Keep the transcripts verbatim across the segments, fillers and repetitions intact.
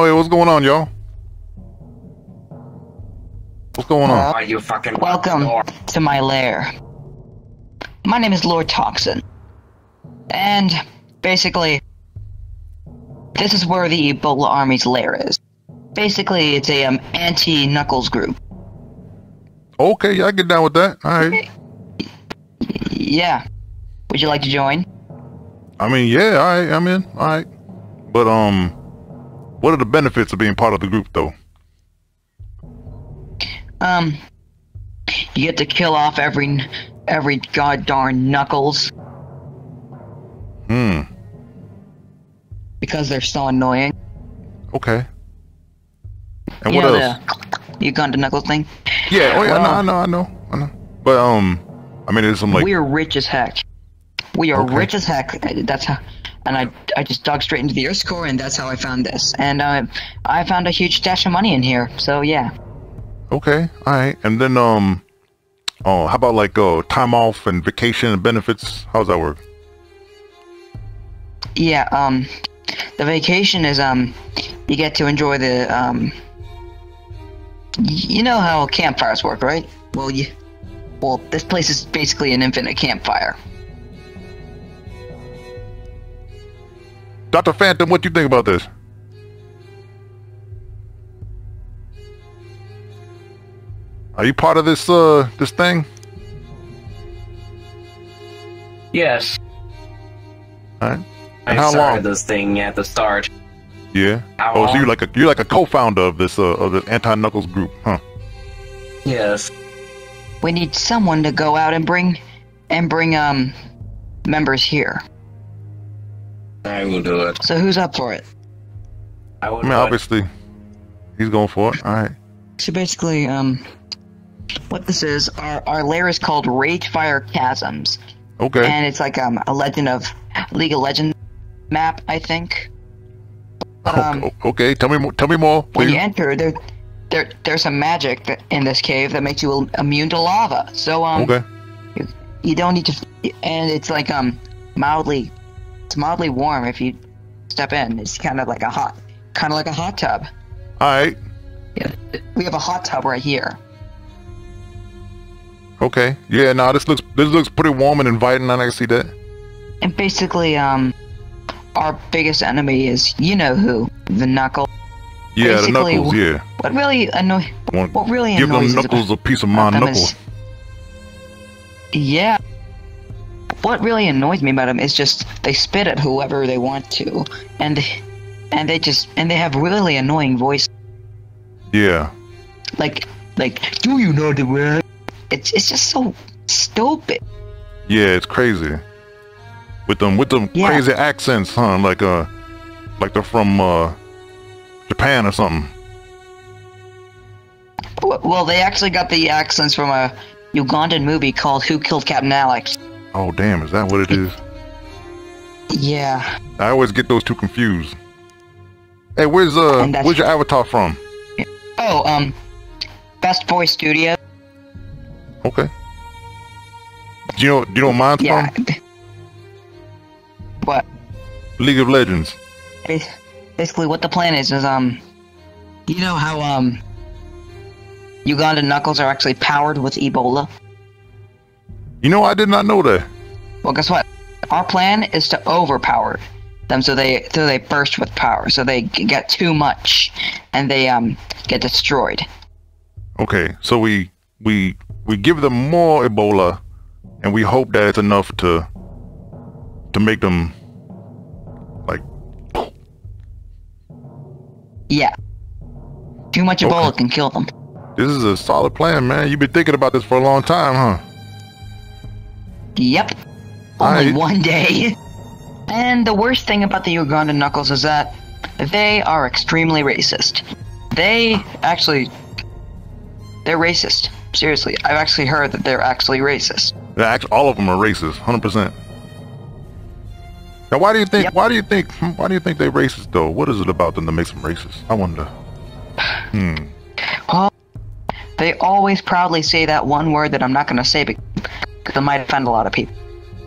Oh, hey, what's going on, y'all? What's going on? Are you fucking welcome to my lair. My name is Lord Toxin. And basically, this is where the Ebola Army's lair is. Basically, it's a um, anti-Knuckles group. Okay, I get down with that. All right. Yeah. Would you like to join? I mean, yeah, all right, I'm in. All right. But, um, what are the benefits of being part of the group, though? Um, you get to kill off every, every god darn Knuckles. Hmm. Because they're so annoying. Okay. And you what know else? The Uganda Knuckles thing? Yeah, oh yeah, well, I know, I know, I know. But, um, I mean, there's some, like... We're rich as heck. We are okay. rich as heck. That's how... And I, I just dug straight into the Earth's core, and that's how I found this. And uh, I found a huge stash of money in here, so yeah. Okay, all right. And then, um, oh, how about, like, uh, time off and vacation and benefits? How does that work? Yeah, um, the vacation is, um, you get to enjoy the, um, you know how campfires work, right? Well, you, well, this place is basically an infinite campfire. Doctor Phantom, what do you think about this? Are you part of this uh this thing? Yes. All right. And I started this thing at the start. Yeah. How oh, long? So you're like a you're like a co-founder of this uh of this anti-Knuckles group, huh? Yes. We need someone to go out and bring and bring um members here. I will do it. So who's up for it? I, will I mean, obviously, it. he's going for it. All right. So basically, um, what this is, our our lair is called Ragefire Chasms. Okay. And it's like um a Legend of League of Legends map, I think. But, um, okay, okay. Tell me more. Tell me more. Please. When you enter, there, there, there's some magic that, in this cave that makes you immune to lava. So um, okay. You, you don't need to, and it's like um mildly. It's mildly warm if you step in. It's kind of like a hot, kind of like a hot tub. All right. Yeah, we have a hot tub right here. Okay. Yeah. No, this looks this looks pretty warm and inviting. I can see that. And basically, um, our biggest enemy is you know who the Knuckles. Yeah, basically, the Knuckles. Yeah. What really annoys? What really give annoys them Knuckles about, a piece of my knuckles. Is, yeah. What really annoys me about them is just they spit at whoever they want to, and they, and they just and they have really annoying voices. Yeah. Like like do you know the word? It's it's just so stupid. Yeah, it's crazy. With them with them yeah. crazy accents, huh? Like uh, like they're from uh, Japan or something. Well, they actually got the accents from a Ugandan movie called Who Killed Captain Alex. Oh damn, is that what it is? Yeah. I always get those two confused. Hey, where's uh where's your avatar from? Oh, um Best Boy Studio. Okay. Do you know do you know mine's yeah. from? What? League of Legends. Basically what the plan is is um you know how um Uganda Knuckles are actually powered with Ebola? You know, I did not know that. Well, guess what? Our plan is to overpower them so they so they burst with power, so they get too much, and they um get destroyed. Okay, so we we we give them more Ebola, and we hope that it's enough to to make them like. Yeah, too much Ebola okay. can kill them. This is a solid plan, man. You've been thinking about this for a long time, huh? Yep. Only right. one day. And the worst thing about the Uganda Knuckles is that they are extremely racist. They actually... They're racist. Seriously. I've actually heard that they're actually racist. They're actually, all of them are racist. one hundred percent. Now why do you think... Yep. Why do you think... Why do you think they're racist, though? What is it about them that makes them racist? I wonder. Hmm. Well, they always proudly say that one word that I'm not going to say because... That might offend a lot of people.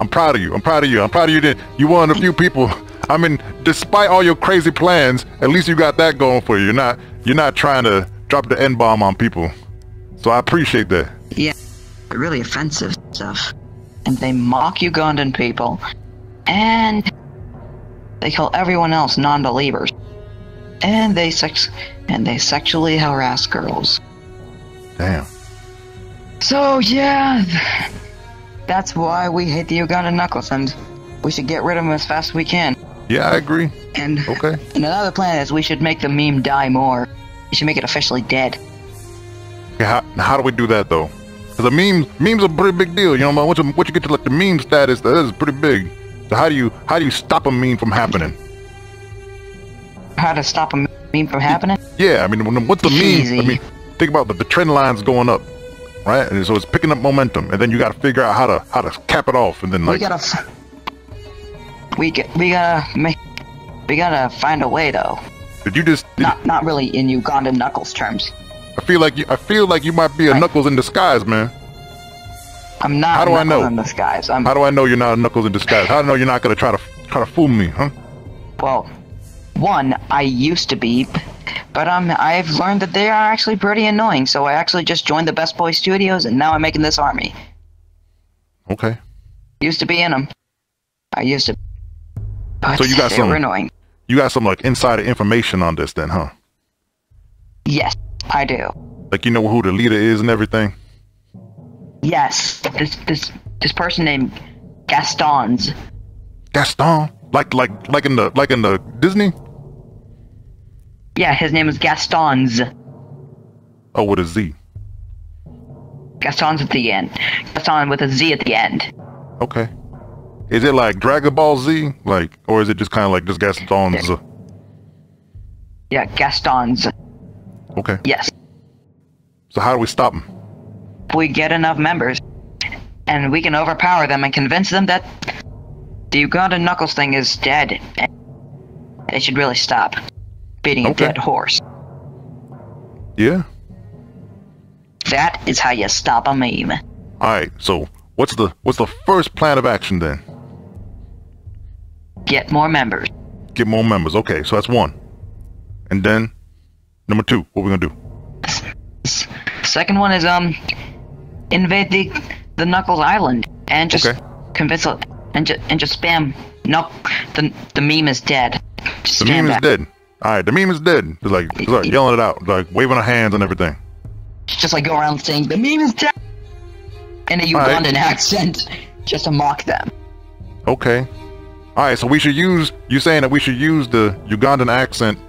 I'm proud of you. I'm proud of you. I'm proud of you. That you were one of the few people I mean, despite all your crazy plans, at least you got that going for you. You're not, you're not trying to drop the N-bomb on people. So I appreciate that. Yeah, really offensive stuff. And they mock Ugandan people. And they call everyone else non-believers. And they sex and they sexually harass girls. Damn. So yeah, that's why we hate the Uganda Knuckles, and we should get rid of them as fast as we can. Yeah, I agree. And okay. And another plan is we should make the meme die more. We should make it officially dead. Yeah, how, how do we do that though? Cause the memes, memes are a pretty big deal. You know, man, once you, once you get to like the meme status, that is pretty big. So how do you how do you stop a meme from happening? How to stop a meme from happening? Yeah, I mean, what's the meme? I mean, think about the, the trend lines going up, right? And so it's picking up momentum, and then you got to figure out how to how to cap it off, and then like we gotta we get we gotta make we gotta find a way though. Did you just did not not really in Ugandan Knuckles terms? I feel like you I feel like you might be a right. Knuckles in disguise, man. I'm not. How do a I know? In disguise. I'm... How do I know you're not a Knuckles in disguise? How do I know you're not gonna try to try to fool me, huh? Well, one, I used to be, but um, I've learned that they are actually pretty annoying. So I actually just joined the Best Boy Studios, and now I'm making this army. Okay. Used to be in them. I used to. But so you got some annoying. You got some like insider information on this, then, huh? Yes, I do. Like you know who the leader is and everything. Yes, this this this person named Gastonz. Gaston, like like like in the like in the Disney. Yeah, his name is Gastonz. Oh, with a Z. Gaston's at the end. Gaston with a Z at the end. Okay. Is it like Dragon Ball Z, like, or is it just kind of like just Gaston's? Yeah, Gaston's. Okay. Yes. So how do we stop him? We get enough members, and we can overpower them and convince them that the Uganda Knuckles thing is dead. And they should really stop. Beating okay. a dead horse. Yeah. That is how you stop a meme. Alright, so what's the what's the first plan of action then? Get more members. Get more members, okay, so that's one. And then number two, what are we gonna do? Second one is um invade the the Knuckles Island and just okay. convince and just and just spam no the the meme is dead. Just the meme is back. dead. Alright, the meme is dead. It's like, it's like yelling it out, like waving her hands and everything. Just like go around saying, the meme is dead! In a Ugandan right. accent, just to mock them. Okay. Alright, so we should use, you're saying that we should use the Ugandan accent,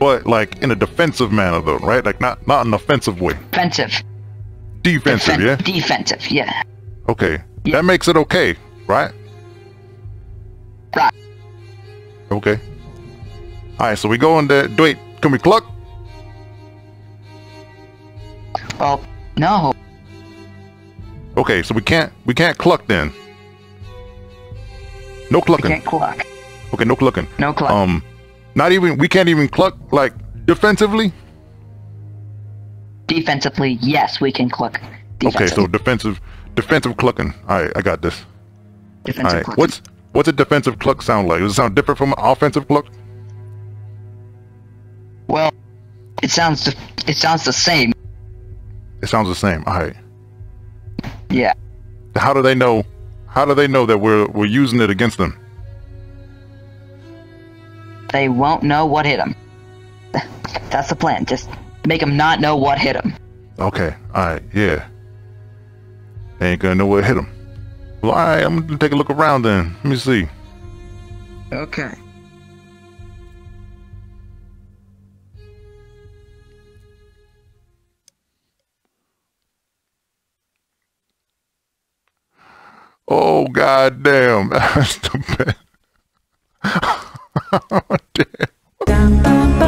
but like in a defensive manner though, right? Like not, not an offensive way. Offensive. Defensive. Defensive, yeah? Defensive, yeah. Okay. Yeah. That makes it okay, right? Right. Okay. Alright, so we go in there. Wait, can we cluck? Well, no. Okay, so we can't we can't cluck then. No clucking. We can't cluck. Okay, no clucking. No cluck. Um, not even we can't even cluck like defensively. Defensively, yes, we can cluck. Okay, so defensive, defensive clucking. Alright, I got this. Defensive All right. clucking. What's what's a defensive cluck sound like? Does it sound different from an offensive cluck? Well, it sounds it sounds the same. It sounds the same. All right. Yeah. How do they know? How do they know that we're we're using it against them? They won't know what hit them. That's the plan. Just make them not know what hit them. Okay. All right. Yeah. They ain't gonna know what hit them. Well, all right. I'm gonna take a look around then. Let me see. Okay. Oh god damn, that's the best. Oh, damn.